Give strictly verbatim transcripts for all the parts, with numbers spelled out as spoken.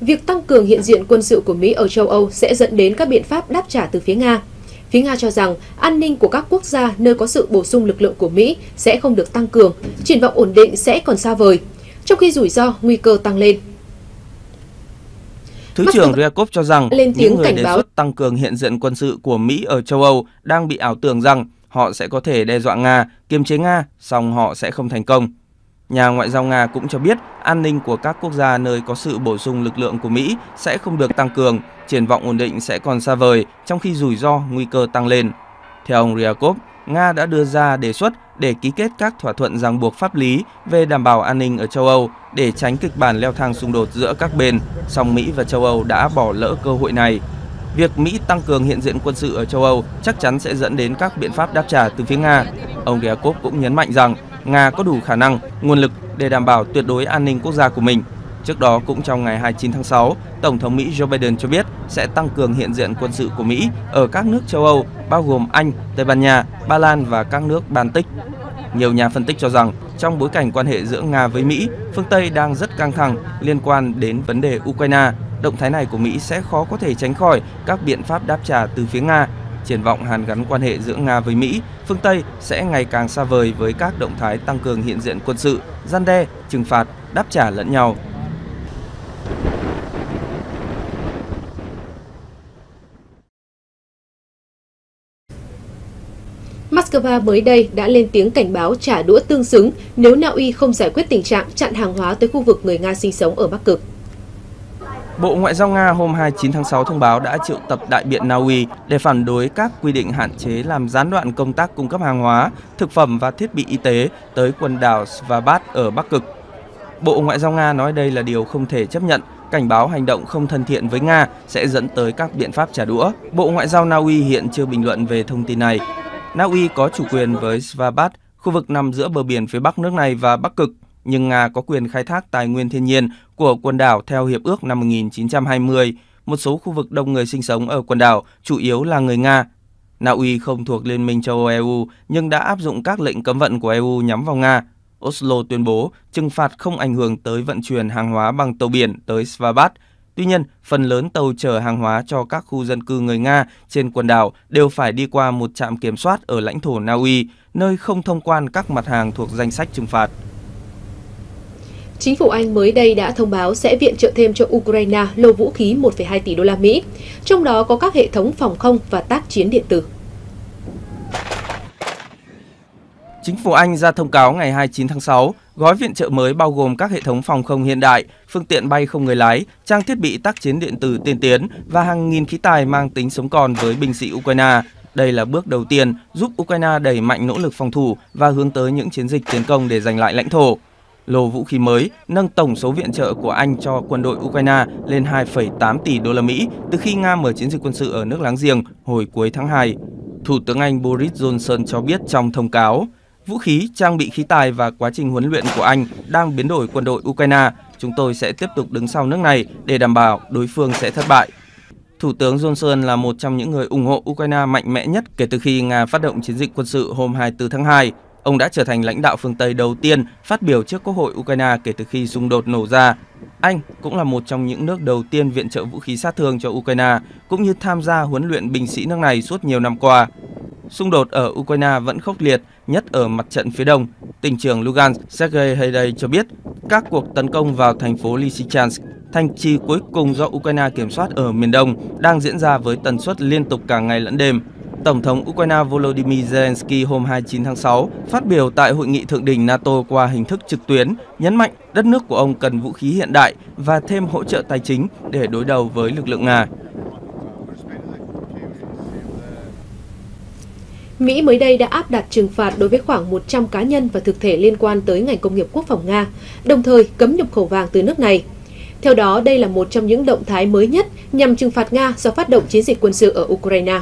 việc tăng cường hiện diện quân sự của Mỹ ở châu Âu sẽ dẫn đến các biện pháp đáp trả từ phía Nga. Phía Nga cho rằng an ninh của các quốc gia nơi có sự bổ sung lực lượng của Mỹ sẽ không được tăng cường, triển vọng ổn định sẽ còn xa vời, trong khi rủi ro, nguy cơ tăng lên. Thứ trưởng Ryabkov cho rằng những người đề xuất tăng cường hiện diện quân sự của Mỹ ở châu Âu đang bị ảo tưởng rằng họ sẽ có thể đe dọa Nga, kiềm chế Nga, song họ sẽ không thành công. Nhà ngoại giao Nga cũng cho biết an ninh của các quốc gia nơi có sự bổ sung lực lượng của Mỹ sẽ không được tăng cường, triển vọng ổn định sẽ còn xa vời, trong khi rủi ro, nguy cơ tăng lên. Theo ông Ryabkov, Nga đã đưa ra đề xuất để ký kết các thỏa thuận ràng buộc pháp lý về đảm bảo an ninh ở châu Âu để tránh kịch bản leo thang xung đột giữa các bên, song Mỹ và châu Âu đã bỏ lỡ cơ hội này. Việc Mỹ tăng cường hiện diện quân sự ở châu Âu chắc chắn sẽ dẫn đến các biện pháp đáp trả từ phía Nga. Ông Ryabkov cũng nhấn mạnh rằng Nga có đủ khả năng, nguồn lực để đảm bảo tuyệt đối an ninh quốc gia của mình. Trước đó, cũng trong ngày hai mươi chín tháng sáu, Tổng thống Mỹ Joe Biden cho biết sẽ tăng cường hiện diện quân sự của Mỹ ở các nước châu Âu, bao gồm Anh, Tây Ban Nha, Ba Lan và các nước Baltic. Nhiều nhà phân tích cho rằng, trong bối cảnh quan hệ giữa Nga với Mỹ, phương Tây đang rất căng thẳng liên quan đến vấn đề Ukraine. Động thái này của Mỹ sẽ khó có thể tránh khỏi các biện pháp đáp trả từ phía Nga. Triển vọng hàn gắn quan hệ giữa Nga với Mỹ, phương Tây sẽ ngày càng xa vời với các động thái tăng cường hiện diện quân sự, răn đe, trừng phạt, đáp trả lẫn nhau. Moscow mới đây đã lên tiếng cảnh báo trả đũa tương xứng nếu Na Uy không giải quyết tình trạng chặn hàng hóa tới khu vực người Nga sinh sống ở Bắc Cực. Bộ Ngoại giao Nga hôm hai mươi chín tháng sáu thông báo đã triệu tập đại biện Na Uy để phản đối các quy định hạn chế làm gián đoạn công tác cung cấp hàng hóa, thực phẩm và thiết bị y tế tới quần đảo Svalbard ở Bắc Cực. Bộ Ngoại giao Nga nói đây là điều không thể chấp nhận, cảnh báo hành động không thân thiện với Nga sẽ dẫn tới các biện pháp trả đũa. Bộ Ngoại giao Na Uy hiện chưa bình luận về thông tin này. Na Uy có chủ quyền với Svalbard, khu vực nằm giữa bờ biển phía Bắc nước này và Bắc Cực, nhưng Nga có quyền khai thác tài nguyên thiên nhiên của quần đảo theo Hiệp ước năm một nghìn chín trăm hai mươi. Một số khu vực đông người sinh sống ở quần đảo chủ yếu là người Nga. Na Uy không thuộc Liên minh châu Âu-E U nhưng đã áp dụng các lệnh cấm vận của E U nhắm vào Nga. Oslo tuyên bố trừng phạt không ảnh hưởng tới vận chuyển hàng hóa bằng tàu biển tới Svalbard. Tuy nhiên, phần lớn tàu chở hàng hóa cho các khu dân cư người Nga trên quần đảo đều phải đi qua một trạm kiểm soát ở lãnh thổ Na Uy, nơi không thông quan các mặt hàng thuộc danh sách trừng phạt. Chính phủ Anh mới đây đã thông báo sẽ viện trợ thêm cho Ukraine lô vũ khí một phẩy hai tỷ đô la Mỹ, trong đó có các hệ thống phòng không và tác chiến điện tử. Chính phủ Anh ra thông cáo ngày hai mươi chín tháng sáu, gói viện trợ mới bao gồm các hệ thống phòng không hiện đại, phương tiện bay không người lái, trang thiết bị tác chiến điện tử tiên tiến và hàng nghìn khí tài mang tính sống còn với binh sĩ Ukraine. Đây là bước đầu tiên giúp Ukraine đẩy mạnh nỗ lực phòng thủ và hướng tới những chiến dịch tiến công để giành lại lãnh thổ. Lô vũ khí mới nâng tổng số viện trợ của Anh cho quân đội Ukraine lên hai phẩy tám tỷ đô la Mỹ từ khi Nga mở chiến dịch quân sự ở nước láng giềng hồi cuối tháng hai. Thủ tướng Anh Boris Johnson cho biết trong thông cáo, vũ khí, trang bị khí tài và quá trình huấn luyện của Anh đang biến đổi quân đội Ukraine. Chúng tôi sẽ tiếp tục đứng sau nước này để đảm bảo đối phương sẽ thất bại. Thủ tướng Johnson là một trong những người ủng hộ Ukraine mạnh mẽ nhất kể từ khi Nga phát động chiến dịch quân sự hôm hai mươi tư tháng hai. Ông đã trở thành lãnh đạo phương Tây đầu tiên phát biểu trước Quốc hội Ukraine kể từ khi xung đột nổ ra. Anh cũng là một trong những nước đầu tiên viện trợ vũ khí sát thương cho Ukraine, cũng như tham gia huấn luyện binh sĩ nước này suốt nhiều năm qua. Xung đột ở Ukraine vẫn khốc liệt, nhất ở mặt trận phía đông. Tỉnh trưởng Lugansk Sergei Haydei cho biết các cuộc tấn công vào thành phố Lysychansk, thành trì cuối cùng do Ukraine kiểm soát ở miền đông, đang diễn ra với tần suất liên tục cả ngày lẫn đêm. Tổng thống Ukraine Volodymyr Zelensky hôm hai mươi chín tháng sáu phát biểu tại hội nghị thượng đỉnh NATO qua hình thức trực tuyến, nhấn mạnh đất nước của ông cần vũ khí hiện đại và thêm hỗ trợ tài chính để đối đầu với lực lượng Nga. Mỹ mới đây đã áp đặt trừng phạt đối với khoảng một trăm cá nhân và thực thể liên quan tới ngành công nghiệp quốc phòng Nga, đồng thời cấm nhập khẩu vàng từ nước này. Theo đó, đây là một trong những động thái mới nhất nhằm trừng phạt Nga do phát động chiến dịch quân sự ở Ukraine.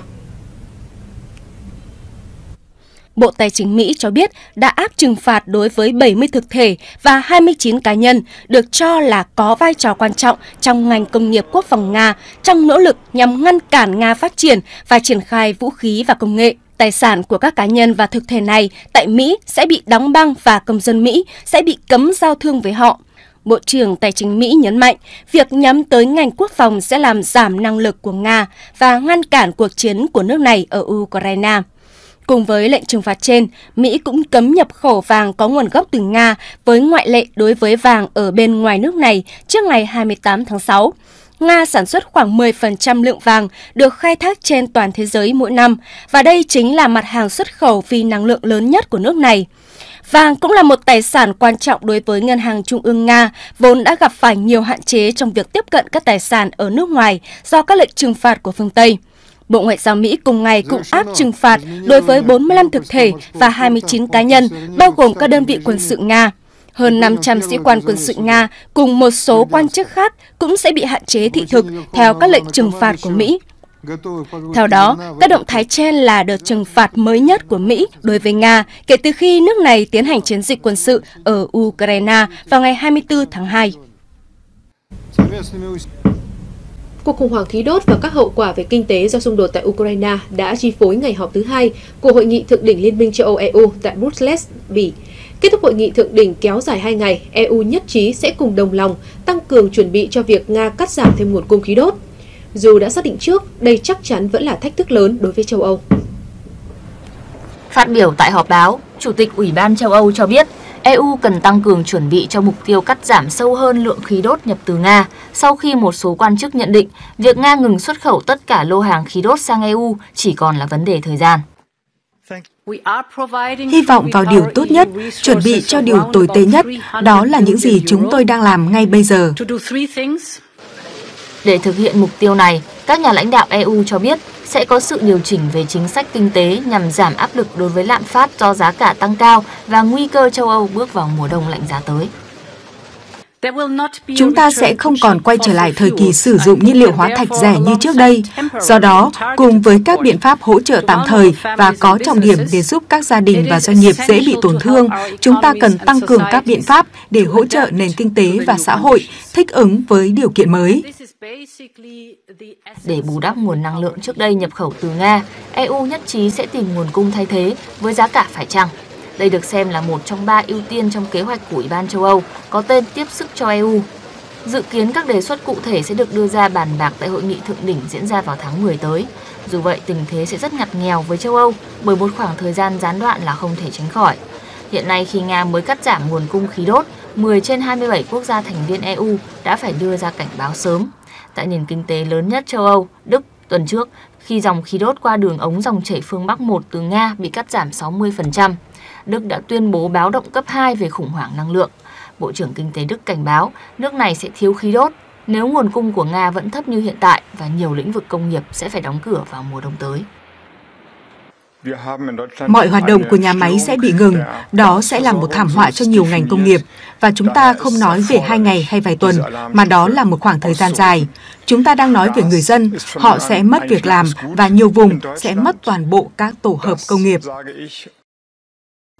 Bộ Tài chính Mỹ cho biết đã áp trừng phạt đối với bảy mươi thực thể và hai mươi chín cá nhân được cho là có vai trò quan trọng trong ngành công nghiệp quốc phòng Nga trong nỗ lực nhằm ngăn cản Nga phát triển và triển khai vũ khí và công nghệ. Tài sản của các cá nhân và thực thể này tại Mỹ sẽ bị đóng băng và công dân Mỹ sẽ bị cấm giao thương với họ. Bộ trưởng Tài chính Mỹ nhấn mạnh việc nhắm tới ngành quốc phòng sẽ làm giảm năng lực của Nga và ngăn cản cuộc chiến của nước này ở Ukraine. Cùng với lệnh trừng phạt trên, Mỹ cũng cấm nhập khẩu vàng có nguồn gốc từ Nga với ngoại lệ đối với vàng ở bên ngoài nước này trước ngày hai mươi tám tháng sáu. Nga sản xuất khoảng mười phần trăm lượng vàng được khai thác trên toàn thế giới mỗi năm, và đây chính là mặt hàng xuất khẩu phi năng lượng lớn nhất của nước này. Vàng cũng là một tài sản quan trọng đối với Ngân hàng Trung ương Nga, vốn đã gặp phải nhiều hạn chế trong việc tiếp cận các tài sản ở nước ngoài do các lệnh trừng phạt của phương Tây. Bộ Ngoại giao Mỹ cùng ngày cũng áp trừng phạt đối với bốn mươi lăm thực thể và hai mươi chín cá nhân, bao gồm các đơn vị quân sự Nga. Hơn năm trăm sĩ quan quân sự Nga cùng một số quan chức khác cũng sẽ bị hạn chế thị thực theo các lệnh trừng phạt của Mỹ. Theo đó, các động thái trên là đợt trừng phạt mới nhất của Mỹ đối với Nga kể từ khi nước này tiến hành chiến dịch quân sự ở Ukraine vào ngày hai mươi tư tháng hai. Cuộc khủng hoảng khí đốt và các hậu quả về kinh tế do xung đột tại Ukraine đã chi phối ngày họp thứ hai của Hội nghị Thượng đỉnh Liên minh châu Âu-e u tại Brussels, Bỉ. Kết thúc hội nghị thượng đỉnh kéo dài hai ngày, e u nhất trí sẽ cùng đồng lòng tăng cường chuẩn bị cho việc Nga cắt giảm thêm nguồn cung khí đốt. Dù đã xác định trước, đây chắc chắn vẫn là thách thức lớn đối với châu Âu. Phát biểu tại họp báo, Chủ tịch Ủy ban châu Âu cho biết e u cần tăng cường chuẩn bị cho mục tiêu cắt giảm sâu hơn lượng khí đốt nhập từ Nga sau khi một số quan chức nhận định việc Nga ngừng xuất khẩu tất cả lô hàng khí đốt sang e u chỉ còn là vấn đề thời gian. Hy vọng vào điều tốt nhất, chuẩn bị cho điều tồi tệ nhất, đó là những gì chúng tôi đang làm ngay bây giờ. Để thực hiện mục tiêu này, các nhà lãnh đạo e u cho biết sẽ có sự điều chỉnh về chính sách kinh tế nhằm giảm áp lực đối với lạm phát do giá cả tăng cao và nguy cơ châu Âu bước vào mùa đông lạnh giá tới. Chúng ta sẽ không còn quay trở lại thời kỳ sử dụng nhiên liệu hóa thạch rẻ như trước đây. Do đó, cùng với các biện pháp hỗ trợ tạm thời và có trọng điểm để giúp các gia đình và doanh nghiệp dễ bị tổn thương, chúng ta cần tăng cường các biện pháp để hỗ trợ nền kinh tế và xã hội thích ứng với điều kiện mới. Để bù đắp nguồn năng lượng trước đây nhập khẩu từ Nga, e u nhất trí sẽ tìm nguồn cung thay thế với giá cả phải chăng. Đây được xem là một trong ba ưu tiên trong kế hoạch của Ủy ban châu Âu có tên tiếp sức cho e u. Dự kiến các đề xuất cụ thể sẽ được đưa ra bàn bạc tại hội nghị thượng đỉnh diễn ra vào tháng mười tới. Dù vậy, tình thế sẽ rất ngặt nghèo với châu Âu bởi một khoảng thời gian gián đoạn là không thể tránh khỏi. Hiện nay khi Nga mới cắt giảm nguồn cung khí đốt, mười trên hai mươi bảy quốc gia thành viên e u đã phải đưa ra cảnh báo sớm. Tại nền kinh tế lớn nhất châu Âu, Đức, tuần trước, khi dòng khí đốt qua đường ống dòng chảy phương Bắc một từ Nga bị cắt giảm sáu mươi phần trăm, Đức đã tuyên bố báo động cấp hai về khủng hoảng năng lượng. Bộ trưởng Kinh tế Đức cảnh báo nước này sẽ thiếu khí đốt nếu nguồn cung của Nga vẫn thấp như hiện tại và nhiều lĩnh vực công nghiệp sẽ phải đóng cửa vào mùa đông tới. Mọi hoạt động của nhà máy sẽ bị ngừng, đó sẽ là một thảm họa cho nhiều ngành công nghiệp. Và chúng ta không nói về hai ngày hay vài tuần, mà đó là một khoảng thời gian dài. Chúng ta đang nói về người dân, họ sẽ mất việc làm và nhiều vùng sẽ mất toàn bộ các tổ hợp công nghiệp.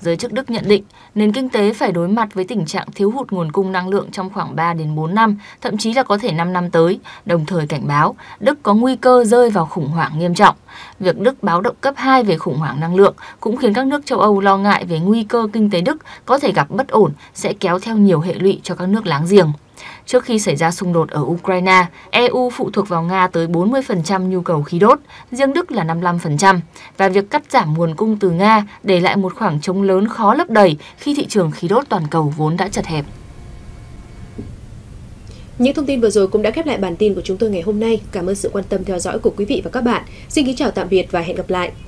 Giới chức Đức nhận định, nền kinh tế phải đối mặt với tình trạng thiếu hụt nguồn cung năng lượng trong khoảng ba đến bốn năm, thậm chí là có thể năm năm tới, đồng thời cảnh báo Đức có nguy cơ rơi vào khủng hoảng nghiêm trọng. Việc Đức báo động cấp hai về khủng hoảng năng lượng cũng khiến các nước châu Âu lo ngại về nguy cơ kinh tế Đức có thể gặp bất ổn sẽ kéo theo nhiều hệ lụy cho các nước láng giềng. Trước khi xảy ra xung đột ở Ukraine, e u phụ thuộc vào Nga tới bốn mươi phần trăm nhu cầu khí đốt, riêng Đức là năm mươi lăm phần trăm, và việc cắt giảm nguồn cung từ Nga để lại một khoảng trống lớn khó lấp đầy khi thị trường khí đốt toàn cầu vốn đã chật hẹp. Những thông tin vừa rồi cũng đã khép lại bản tin của chúng tôi ngày hôm nay. Cảm ơn sự quan tâm theo dõi của quý vị và các bạn. Xin kính chào tạm biệt và hẹn gặp lại.